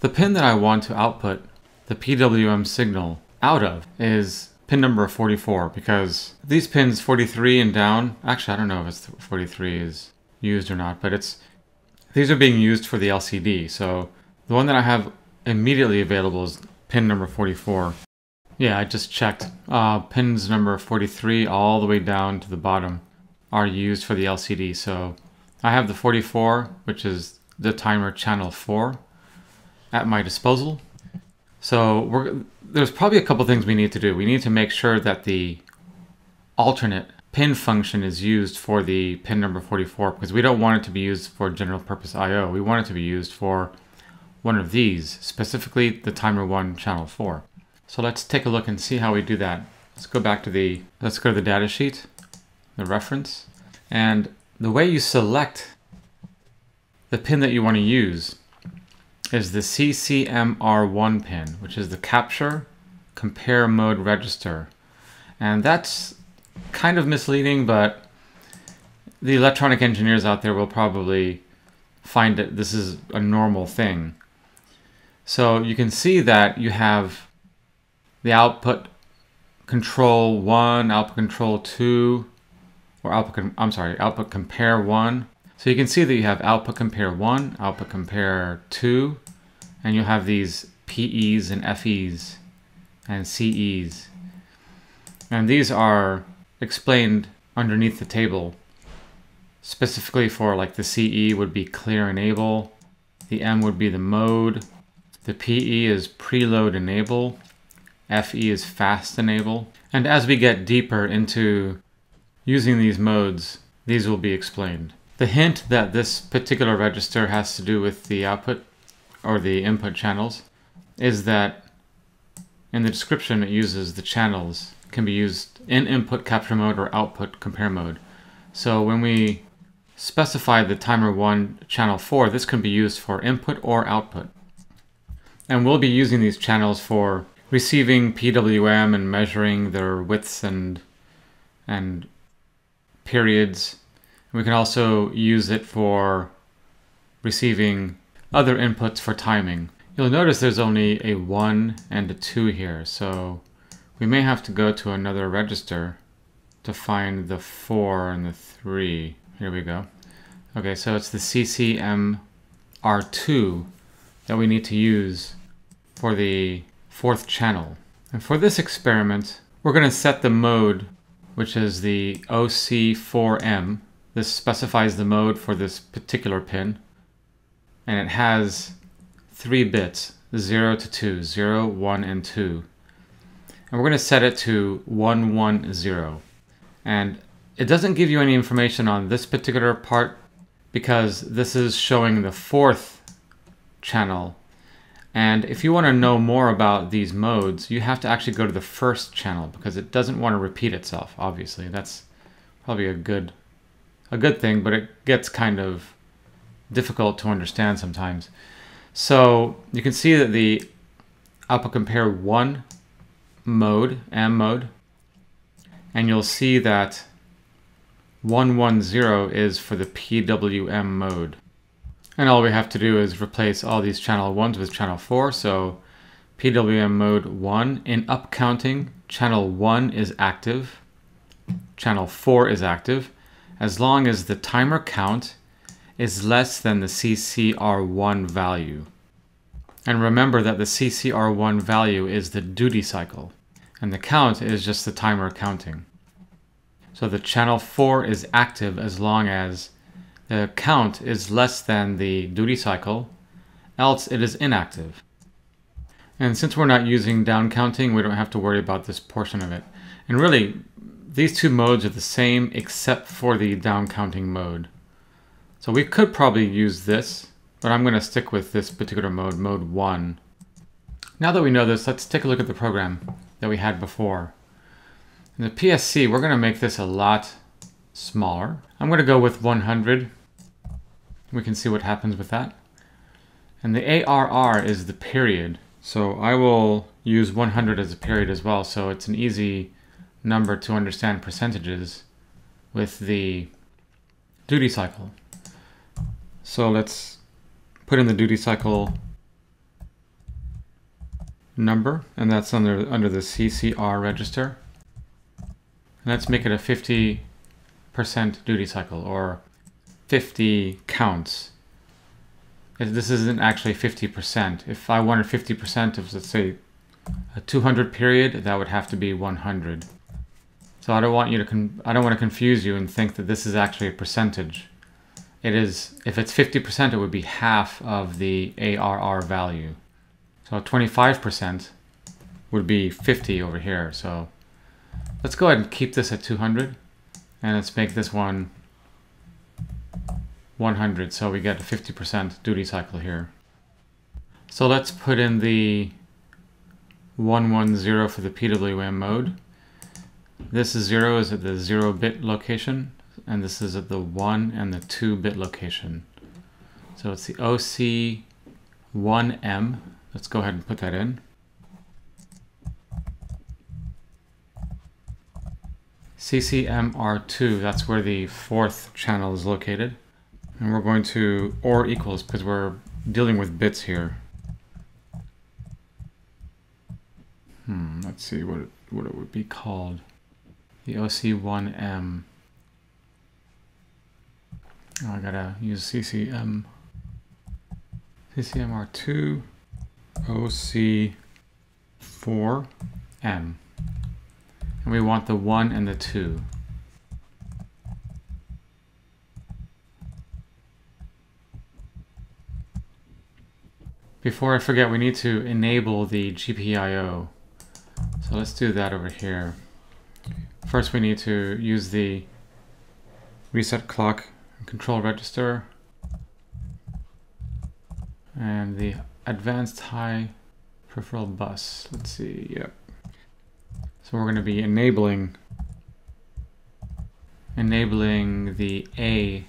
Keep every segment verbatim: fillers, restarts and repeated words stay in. The pin that I want to output the P W M signal out of is pin number forty-four, because these pins forty-three and down, actually I don't know if it's forty-three is used or not, but it's these are being used for the L C D. So the one that I have immediately available is pin number forty-four. Yeah, I just checked. Uh, pins number forty-three all the way down to the bottom are used for the L C D. So I have the forty-four, which is the timer channel four, at my disposal. So we're, there's probably a couple things we need to do. We need to make sure that the alternate pin function is used for the pin number forty-four, because we don't want it to be used for general purpose I O. We want it to be used for one of these, specifically the timer one channel four. So let's take a look and see how we do that. Let's go back to the, let's go to the data sheet, the reference. And the way you select the pin that you want to use is the C C M R one pin, which is the capture compare mode register. And that's kind of misleading, but the electronic engineers out there will probably find that this is a normal thing. So you can see that you have the output control one, output control two, or output, I'm sorry, output compare one. So you can see that you have output compare one, output compare two, and you have these P Es and F Es and C Es. And these are explained underneath the table, specifically for like the C E would be clear enable, the M would be the mode, the P E is preload enable, F E is fast enable. And as we get deeper into using these modes, these will be explained. The hint that this particular register has to do with the output or the input channels is that in the description it uses the channels can be used in input capture mode or output compare mode. So when we specify the timer one channel four, this can be used for input or output. And we'll be using these channels for receiving P W M and measuring their widths and, and periods. We can also use it for receiving other inputs for timing. You'll notice there's only a one and a two here, so we may have to go to another register to find the four and the three. Here we go. Okay, so it's the C C M R two that we need to use for the fourth channel. And for this experiment, we're going to set the mode, which is the O C four M. This specifies the mode for this particular pin, and it has three bits, zero to two, zero, one, and two. And we're going to set it to one, one, zero. And it doesn't give you any information on this particular part because this is showing the fourth channel. And if you want to know more about these modes, you have to actually go to the first channel because it doesn't want to repeat itself, obviously. That's probably a good a good thing, but it gets kind of difficult to understand sometimes. So you can see that the output compare one mode, M mode, and you'll see that one one zero is for the P W M mode. And all we have to do is replace all these channel ones with channel four. So P W M mode one in up counting, channel one is active, channel four is active, as long as the timer count is less than the C C R one value. And remember that the C C R one value is the duty cycle, and the count is just the timer counting. So the channel four is active as long as the count is less than the duty cycle, else it is inactive. And since we're not using down counting, we don't have to worry about this portion of it. And really, these two modes are the same except for the down counting mode. So we could probably use this, but I'm going to stick with this particular mode, mode one. Now that we know this, let's take a look at the program that we had before. In the P S C, we're going to make this a lot smaller. I'm going to go with one hundred. We can see what happens with that. And the A R R is the period. So I will use one hundred as a period as well, so it's an easy number to understand percentages with the duty cycle. So let's put in the duty cycle number, and that's under, under the C C R register. And let's make it a fifty percent duty cycle, or fifty counts. If this isn't actually fifty percent. If I wanted fifty percent of, let's say, a two hundred period, that would have to be one hundred. So I don't want you to con I don't want to confuse you and think that this is actually a percentage. It is, if it's fifty percent, it would be half of the A R R value. So twenty-five percent would be fifty over here. So let's go ahead and keep this at two hundred, and let's make this one one hundred, so we get a fifty percent duty cycle here. So let's put in the one ten for the P W M mode. This is zero is at the zero bit location, and this is at the one and the two bit location. So it's the O C four M. Let's go ahead and put that in. C C M R two, that's where the fourth channel is located. And we're going to OR equals because we're dealing with bits here. Hmm, let's see what it, what it would be called. The O C one M. Oh, I gotta use C C M. C C M R two, O C four M. And we want the one and the two. Before I forget, we need to enable the G P I O. So let's do that over here. First, we need to use the reset clock control register and the advanced high peripheral bus. Let's see, yep. So we're going to be enabling enabling the A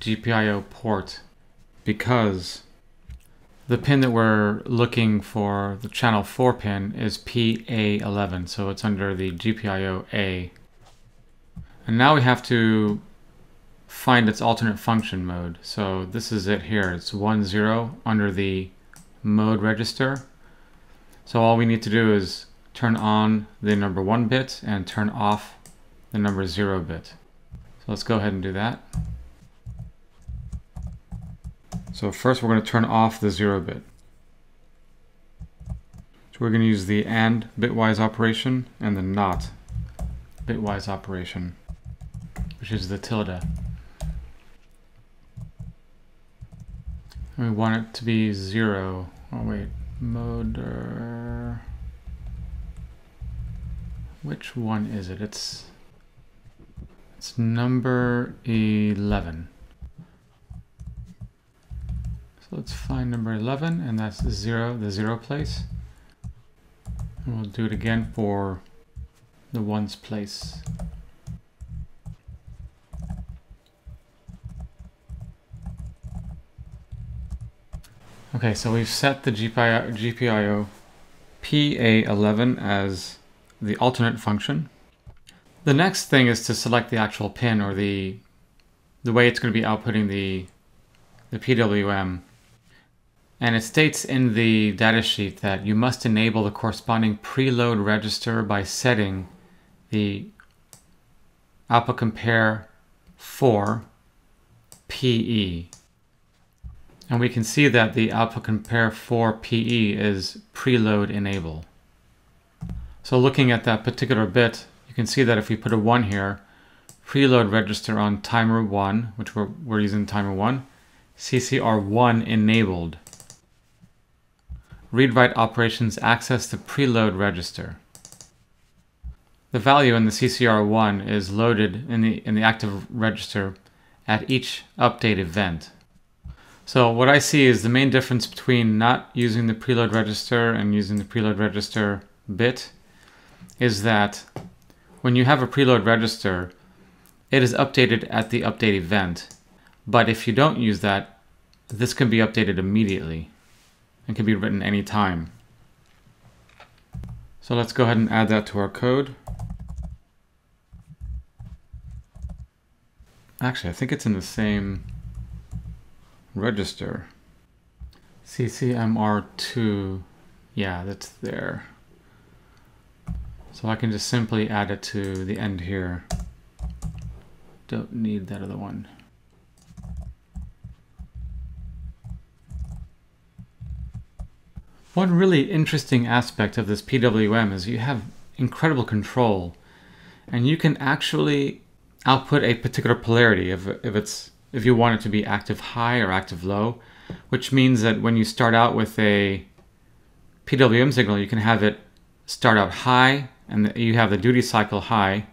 G P I O port, because the pin that we're looking for, the channel four pin, is P A eleven, so it's under the G P I O A. And now we have to find its alternate function mode. So this is it here, it's one zero under the mode register. So all we need to do is turn on the number one bit and turn off the number zero bit. So let's go ahead and do that. So first we're going to turn off the zero bit. So we're going to use the AND bitwise operation and the NOT bitwise operation, which is the tilde. And we want it to be zero. Oh wait, mode, or which one is it? It's, it's number eleven. Let's find number eleven, and that's zero, the zero place. And we'll do it again for the ones place. Okay, so we've set the G P I O P A eleven as the alternate function. The next thing is to select the actual pin, or the the way it's going to be outputting the the P W M. And it states in the datasheet that you must enable the corresponding preload register by setting the output compare for P E. And we can see that the output compare for P E is preload enable. So looking at that particular bit, you can see that if we put a one here, preload register on timer one, which we're, we're using timer one, C C R one enabled. Read-write operations access the preload register. The value in the C C R one is loaded in the, in the active register at each update event. So what I see is the main difference between not using the preload register and using the preload register bit is that when you have a preload register, it is updated at the update event. But if you don't use that, this can be updated immediately and can be written any time. So let's go ahead and add that to our code. Actually, I think it's in the same register. C C M R two, yeah, that's there. So I can just simply add it to the end here. Don't need that other one. One really interesting aspect of this P W M is you have incredible control, and you can actually output a particular polarity if, if, it's, if you want it to be active high or active low, which means that when you start out with a P W M signal, you can have it start out high, and the, you have the duty cycle high,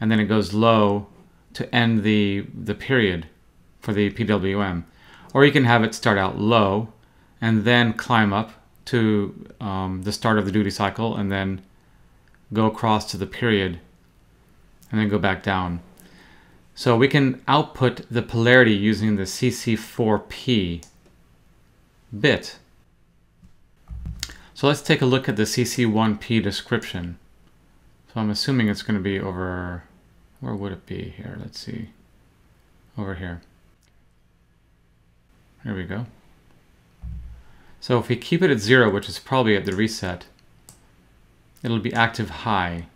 and then it goes low to end the, the period for the P W M. Or you can have it start out low and then climb up to um, the start of the duty cycle and then go across to the period and then go back down. So we can output the polarity using the C C four P bit. So let's take a look at the C C one P description. So I'm assuming it's going to be over, where would it be here? Let's see, over here. There we go. So if we keep it at zero, which is probably at the reset, it'll be active high.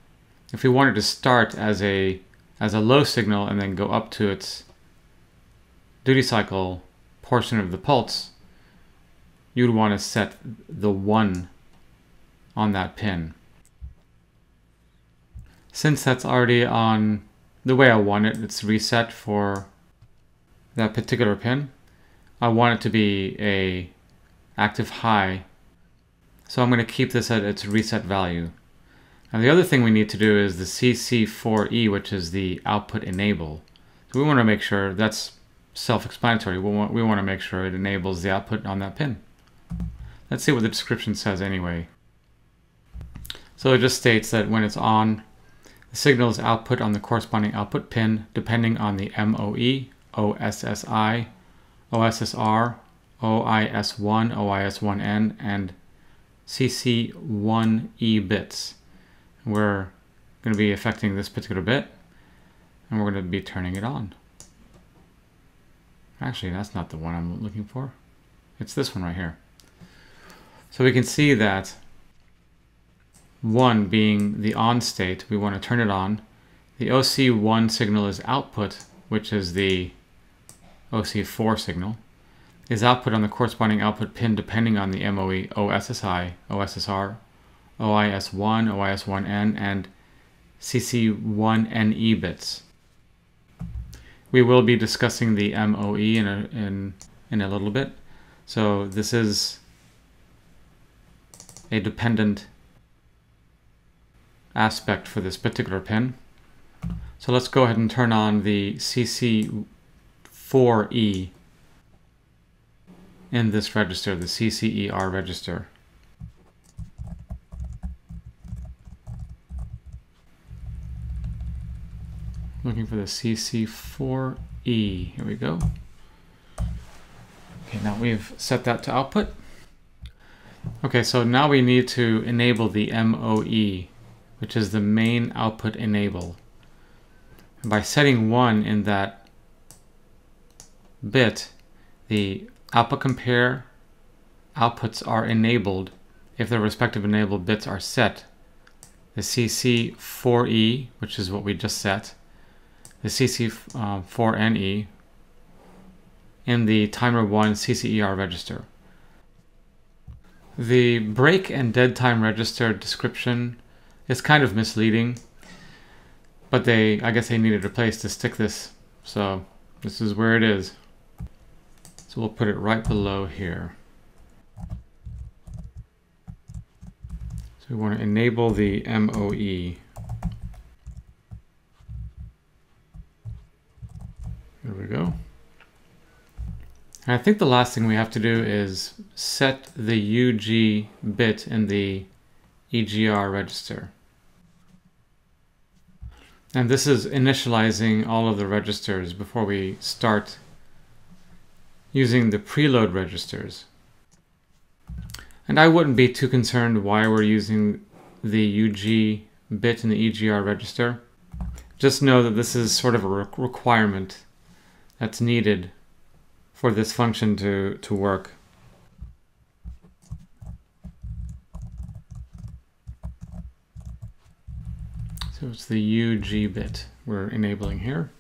If we wanted to start as a as a low signal and then go up to its duty cycle portion of the pulse, you'd want to set the one on that pin. Since that's already on the way I want it, it's reset for that particular pin. I want it to be a active high, so I'm going to keep this at its reset value. And the other thing we need to do is the C C four E, which is the output enable. So we want to make sure that's self-explanatory. We want, we want to make sure it enables the output on that pin. Let's see what the description says anyway. So it just states that when it's on, the signal is output on the corresponding output pin depending on the M O E, O S S I, O S S R, O I S one, O I S one N, and C C one E bits. We're going to be affecting this particular bit, and we're going to be turning it on. Actually, that's not the one I'm looking for. It's this one right here. So we can see that one being the on state, we want to turn it on. The O C one signal is output, which is the O C four signal, is output on the corresponding output pin depending on the M O E, O S S I, O S S R, O I S one, O I S one N, and C C one N E bits. We will be discussing the M O E in a, in, in a little bit. So this is a dependent aspect for this particular pin. So let's go ahead and turn on the C C four E in this register, the C C E R register. Looking for the C C four E, here we go. Okay, now we've set that to output. Okay, so now we need to enable the M O E, which is the main output enable. And by setting one in that bit, the output compare outputs are enabled if their respective enabled bits are set. The C C four E, which is what we just set, the C C four N E in the timer one C C E R register. The break and dead time register description is kind of misleading, but they, I guess they needed a place to stick this, so this is where it is. So we'll put it right below here. So we want to enable the M O E. There we go. And I think the last thing we have to do is set the U G bit in the E G R register. And this is initializing all of the registers before we start using the preload registers. And I wouldn't be too concerned why we're using the U G bit in the E G R register. Just know that this is sort of a re- requirement that's needed for this function to, to work. So it's the U G bit we're enabling here.